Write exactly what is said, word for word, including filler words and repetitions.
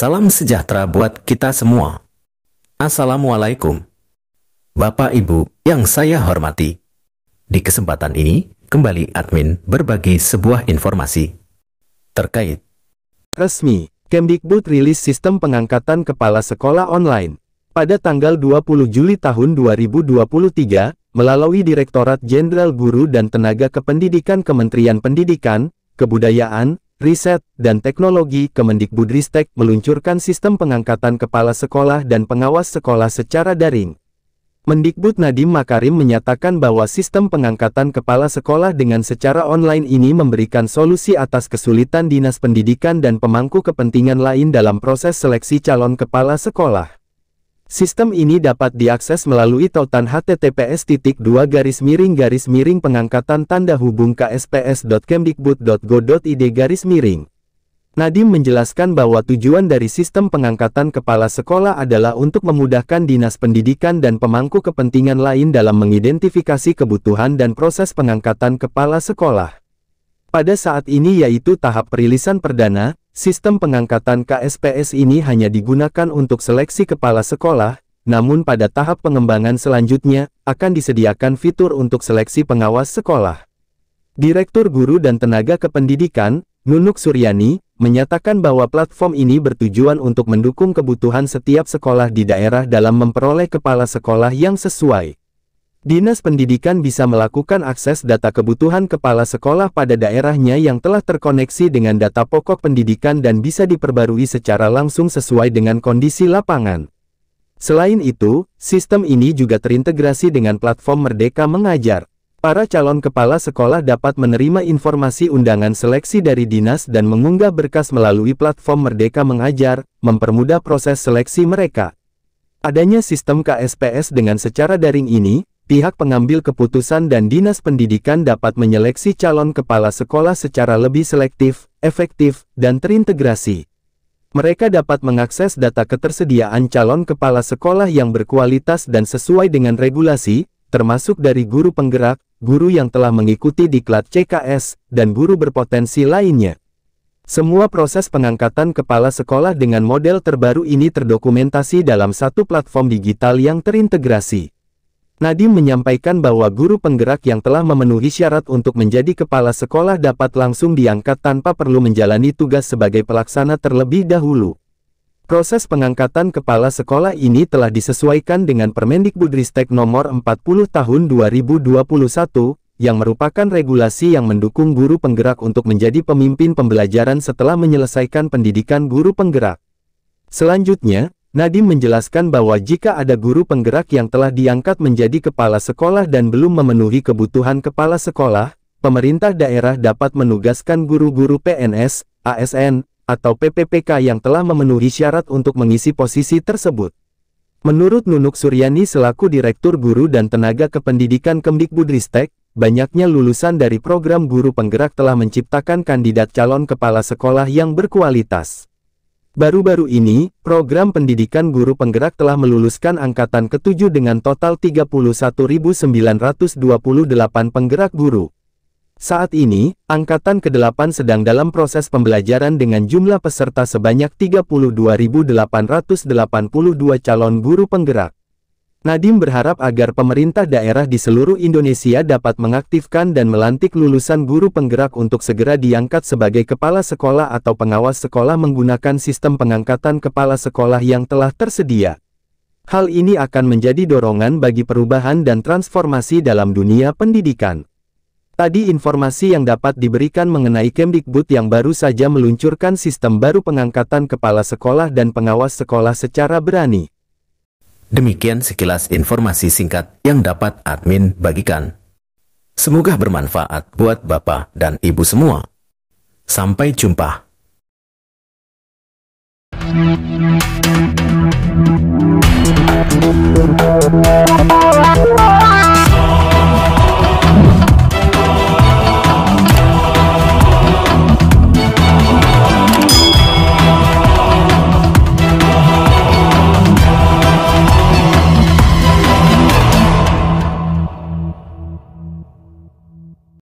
Salam sejahtera buat kita semua. Assalamualaikum. Bapak Ibu yang saya hormati. Di kesempatan ini, kembali admin berbagi sebuah informasi terkait resmi Kemdikbud rilis sistem pengangkatan kepala sekolah online pada tanggal dua puluh Juli tahun dua ribu dua puluh tiga melalui Direktorat Jenderal Guru dan Tenaga Kependidikan Kementerian Pendidikan, Kebudayaan, Riset, dan Teknologi Kemendikbudristek meluncurkan sistem pengangkatan kepala sekolah dan pengawas sekolah secara daring. Mendikbud Nadiem Makarim menyatakan bahwa sistem pengangkatan kepala sekolah dengan secara online ini memberikan solusi atas kesulitan dinas pendidikan dan pemangku kepentingan lain dalam proses seleksi calon kepala sekolah. Sistem ini dapat diakses melalui tautan https dua garis miring garis miring pengangkatan tanda hubung ksps dot kemdikbud dot go dot id garis miring. Nadiem menjelaskan bahwa tujuan dari sistem pengangkatan kepala sekolah adalah untuk memudahkan dinas pendidikan dan pemangku kepentingan lain dalam mengidentifikasi kebutuhan dan proses pengangkatan kepala sekolah. Pada saat ini yaitu tahap perilisan perdana, sistem pengangkatan K S P S ini hanya digunakan untuk seleksi kepala sekolah, namun pada tahap pengembangan selanjutnya, akan disediakan fitur untuk seleksi pengawas sekolah. Direktur Guru dan Tenaga Kependidikan, Nunuk Suryani, menyatakan bahwa platform ini bertujuan untuk mendukung kebutuhan setiap sekolah di daerah dalam memperoleh kepala sekolah yang sesuai. Dinas Pendidikan bisa melakukan akses data kebutuhan kepala sekolah pada daerahnya yang telah terkoneksi dengan data pokok pendidikan dan bisa diperbarui secara langsung sesuai dengan kondisi lapangan. Selain itu, sistem ini juga terintegrasi dengan platform Merdeka Mengajar. Para calon kepala sekolah dapat menerima informasi undangan seleksi dari dinas dan mengunggah berkas melalui platform Merdeka Mengajar, mempermudah proses seleksi mereka. Adanya sistem K S P S dengan secara daring ini, pihak pengambil keputusan dan dinas pendidikan dapat menyeleksi calon kepala sekolah secara lebih selektif, efektif, dan terintegrasi. Mereka dapat mengakses data ketersediaan calon kepala sekolah yang berkualitas dan sesuai dengan regulasi, termasuk dari guru penggerak, guru yang telah mengikuti diklat C K S, dan guru berpotensi lainnya. Semua proses pengangkatan kepala sekolah dengan model terbaru ini terdokumentasi dalam satu platform digital yang terintegrasi. Nadiem menyampaikan bahwa guru penggerak yang telah memenuhi syarat untuk menjadi kepala sekolah dapat langsung diangkat tanpa perlu menjalani tugas sebagai pelaksana terlebih dahulu. Proses pengangkatan kepala sekolah ini telah disesuaikan dengan Permendikbudristek nomor empat puluh tahun dua ribu dua puluh satu, yang merupakan regulasi yang mendukung guru penggerak untuk menjadi pemimpin pembelajaran setelah menyelesaikan pendidikan guru penggerak. Selanjutnya, Nadiem menjelaskan bahwa jika ada guru penggerak yang telah diangkat menjadi kepala sekolah dan belum memenuhi kebutuhan kepala sekolah, pemerintah daerah dapat menugaskan guru-guru P N S, A S N, atau P P P K yang telah memenuhi syarat untuk mengisi posisi tersebut. Menurut Nunuk Suryani selaku Direktur Guru dan Tenaga Kependidikan Kemdikbudristek, banyaknya lulusan dari program guru penggerak telah menciptakan kandidat calon kepala sekolah yang berkualitas. Baru-baru ini, program pendidikan guru penggerak telah meluluskan angkatan ketujuh dengan total tiga puluh satu ribu sembilan ratus dua puluh delapan penggerak guru. Saat ini, angkatan ke-delapan sedang dalam proses pembelajaran dengan jumlah peserta sebanyak tiga puluh dua ribu delapan ratus delapan puluh dua calon guru penggerak. Nadiem berharap agar pemerintah daerah di seluruh Indonesia dapat mengaktifkan dan melantik lulusan guru penggerak untuk segera diangkat sebagai kepala sekolah atau pengawas sekolah menggunakan sistem pengangkatan kepala sekolah yang telah tersedia. Hal ini akan menjadi dorongan bagi perubahan dan transformasi dalam dunia pendidikan. Tadi informasi yang dapat diberikan mengenai Kemdikbud yang baru saja meluncurkan sistem baru pengangkatan kepala sekolah dan pengawas sekolah secara berani. Demikian sekilas informasi singkat yang dapat admin bagikan. Semoga bermanfaat buat Bapak dan Ibu semua. Sampai jumpa.